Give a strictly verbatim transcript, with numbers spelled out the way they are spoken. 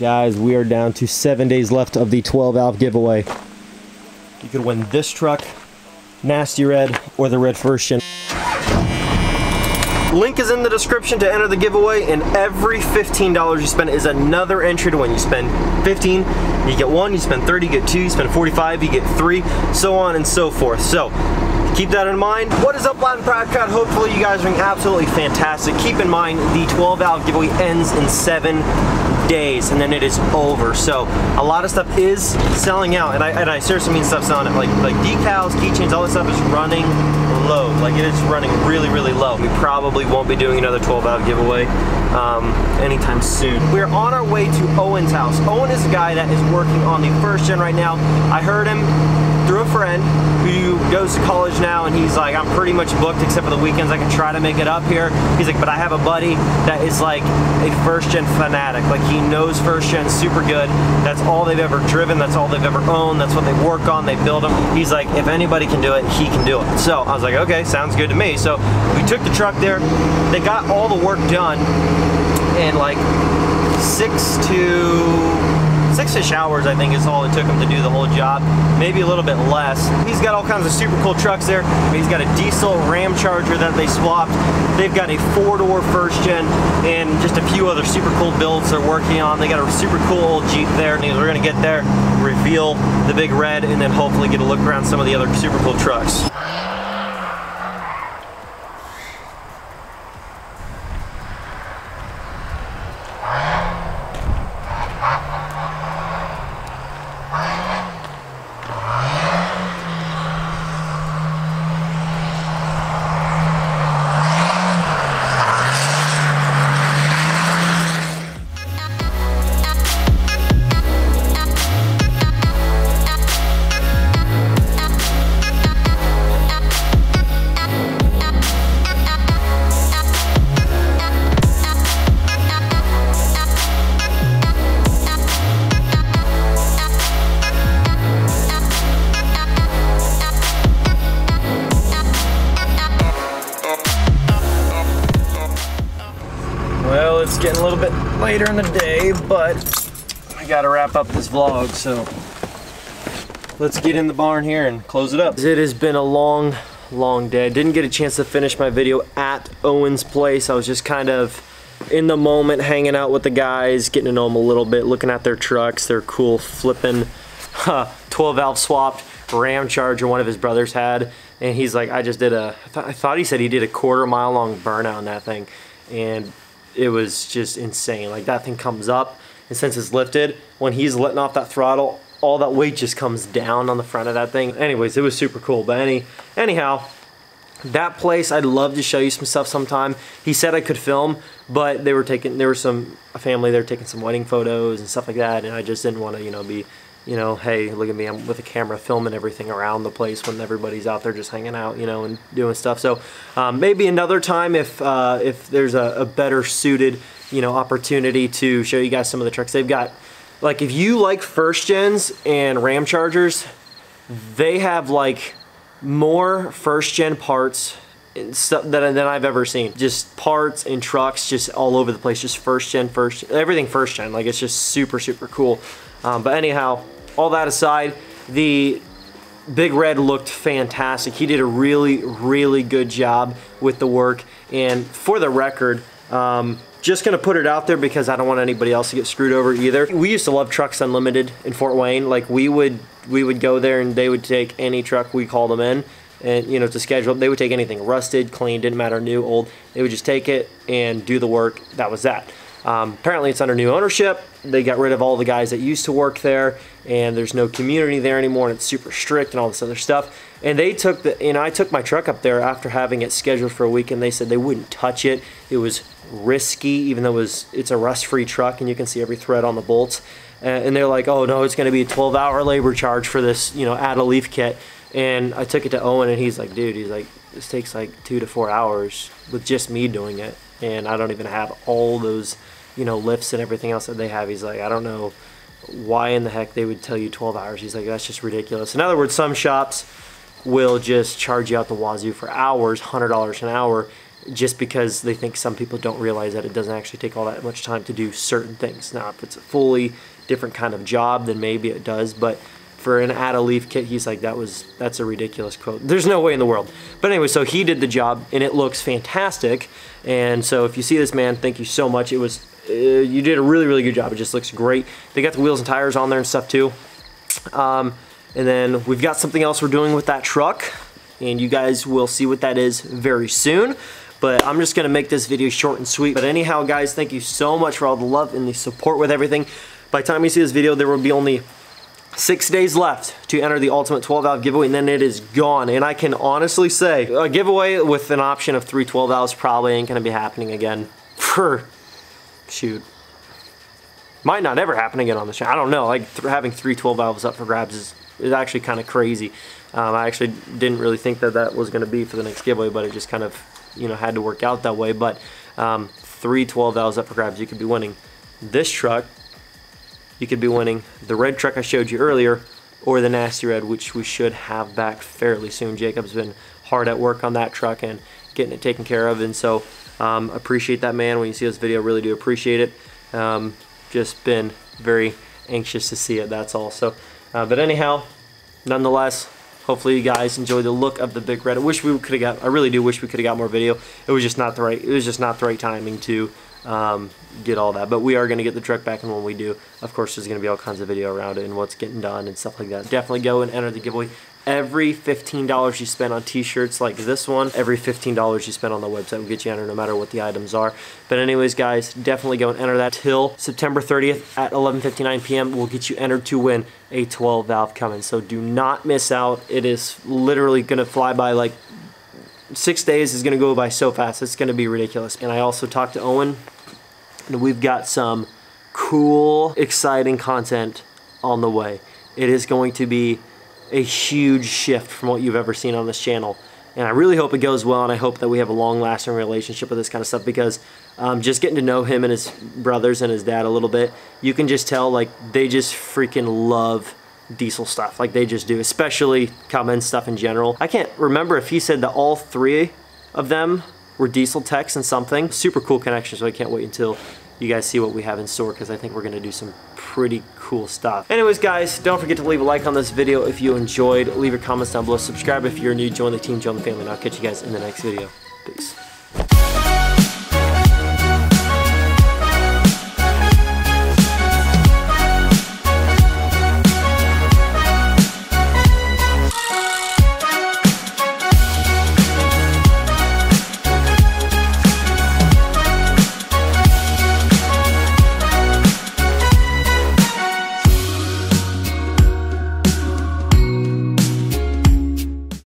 Guys, we are down to seven days left of the twelve valve giveaway. You could win this truck, Nasty Red, or the Red First Gen. Link is in the description to enter the giveaway, and every fifteen dollars you spend is another entry to win. You spend fifteen dollars, you get one, you spend thirty dollars, you get two, you spend forty-five dollars, you get three, so on and so forth. So keep that in mind. What is up, Loud N Proud crowd? Hopefully you guys are doing absolutely fantastic. Keep in mind, the twelve valve giveaway ends in seven days, and then it is over. So a lot of stuff is selling out, and I, and I seriously mean stuff selling out. Like, like decals, keychains, all this stuff is running low. Like, it is running really, really low. We probably won't be doing another twelve valve giveaway um, anytime soon. We're on our way to Owen's house. Owen is a guy that is working on the first gen right now. I heard him through a friend who goes to college now, and he's like, I'm pretty much booked except for the weekends. I can try to make it up here. He's like, but I have a buddy that is like a first gen fanatic. Like, he knows first gen super good. That's all they've ever driven. That's all they've ever owned. That's what they work on. They build them. He's like, if anybody can do it, he can do it. So I was like, okay, sounds good to me. So we took the truck there. They got all the work done in like six to six-ish hours, I think, is all it took him to do the whole job, maybe a little bit less. He's got all kinds of super cool trucks there. He's got a diesel Ram Charger that they swapped. They've got a four-door first gen and just a few other super cool builds they're working on. They got a super cool old Jeep there. We're gonna get there, reveal the big red, and then hopefully get a look around some of the other super cool trucks. It's getting a little bit later in the day, but I gotta wrap up this vlog, so let's get in the barn here and close it up. It has been a long, long day. I didn't get a chance to finish my video at Owen's place. I was just kind of in the moment, hanging out with the guys, getting to know them a little bit, looking at their trucks, their cool flipping twelve valve swapped Ram Charger one of his brothers had. And he's like, I just did a, I, th I thought he said he did a quarter mile long burnout on that thing. And it was just insane. Like, that thing comes up, and since it's lifted, when he's letting off that throttle, all that weight just comes down on the front of that thing. Anyways, it was super cool. But any, anyhow, that place, I'd love to show you some stuff sometime. He said I could film, but they were taking, there was some, a family there taking some wedding photos and stuff like that, and I just didn't want to, you know, be, you know, hey, look at me, I'm with a camera filming everything around the place when everybody's out there just hanging out, you know, and doing stuff. So um, maybe another time, if uh, if there's a, a better suited, you know, opportunity to show you guys some of the trucks they've got. Like, if you like first gens and Ram Chargers, they have like more first gen parts stuff that than I've ever seen. Just parts and trucks just all over the place, just first gen, first everything first gen. Like, it's just super, super cool. Um, but anyhow, all that aside, the Big Red looked fantastic. He did a really, really good job with the work. And for the record, um, just gonna put it out there because I don't want anybody else to get screwed over either. We used to love Trucks Unlimited in Fort Wayne. Like, we would, we would go there, and they would take any truck we called them in, and, you know, to schedule. They would take anything, rusted, clean, didn't matter, new, old. They would just take it and do the work. That was that. Um, apparently it's under new ownership. They got rid of all the guys that used to work there, and there's no community there anymore, and it's super strict and all this other stuff. And they took the, and I took my truck up there after having it scheduled for a week, and they said they wouldn't touch it. It was risky, even though it was, it's a rust-free truck, and you can see every thread on the bolts. Uh, and they're like, oh no, it's gonna be a twelve hour labor charge for this, you know, add a leaf kit. And I took it to Owen, and he's like, dude, he's like, this takes like two to four hours with just me doing it. And I don't even have all those, you know, lifts and everything else that they have. He's like, I don't know why in the heck they would tell you twelve hours. He's like, that's just ridiculous. In other words, some shops will just charge you out the wazoo for hours, one hundred dollars an hour, just because they think some people don't realize that it doesn't actually take all that much time to do certain things. Now, if it's a fully different kind of job, then maybe it does, but for an add a leaf kit, he's like, that was, that's a ridiculous quote. There's no way in the world. But anyway, so he did the job and it looks fantastic. And so if you see this, man, thank you so much. It was, uh, you did a really, really good job. It just looks great. They got the wheels and tires on there and stuff too. Um, and then we've got something else we're doing with that truck, and you guys will see what that is very soon. But I'm just gonna make this video short and sweet. But anyhow, guys, thank you so much for all the love and the support with everything. By the time you see this video, there will be only six days left to enter the ultimate twelve valve giveaway, and then it is gone. And I can honestly say, a giveaway with an option of three twelve valves probably ain't gonna be happening again for, shoot. Might not ever happen again on this channel. I don't know, like th having three twelve valves up for grabs is, is actually kind of crazy. Um, I actually didn't really think that that was gonna be for the next giveaway, but it just kind of, you know, had to work out that way. But um, three twelve valves up for grabs, you could be winning this truck, you could be winning the red truck I showed you earlier, or the nasty red, which we should have back fairly soon. Jacob's been hard at work on that truck and getting it taken care of, and so um, appreciate that, man. When you see this video, really do appreciate it. Um, just been very anxious to see it, that's all. So, uh, but anyhow, nonetheless, hopefully you guys enjoy the look of the big red. I wish we could have got, I really do wish we could have got more video. It was just not the right, it was just not the right timing to um, get all that. But we are gonna get the truck back, and when we do, of course there's gonna be all kinds of video around it and what's getting done and stuff like that. Definitely go and enter the giveaway. Every fifteen dollars you spend on t-shirts like this one, every fifteen dollars you spend on the website will get you entered no matter what the items are. But anyways, guys, definitely go and enter that till September thirtieth at eleven fifty-nine p m We'll get you entered to win a twelve valve Cummins. So do not miss out. It is literally gonna fly by. Like six days is gonna go by so fast. It's gonna be ridiculous. And I also talked to Owen, and we've got some cool, exciting content on the way. It is going to be a huge shift from what you've ever seen on this channel, and I really hope it goes well, and I hope that we have a long-lasting relationship with this kind of stuff, because um, just getting to know him and his brothers and his dad a little bit, you can just tell, like, they just freaking love diesel stuff. Like, they just do, especially Cummins stuff in general. I can't remember if he said that all three of them were diesel techs and something. Super cool connection, so I can't wait until you guys see what we have in store, because I think we're gonna do some pretty cool stuff. Anyways, guys, don't forget to leave a like on this video if you enjoyed. Leave your comments down below. Subscribe if you're new. Join the team, join the family, and I'll catch you guys in the next video. Peace.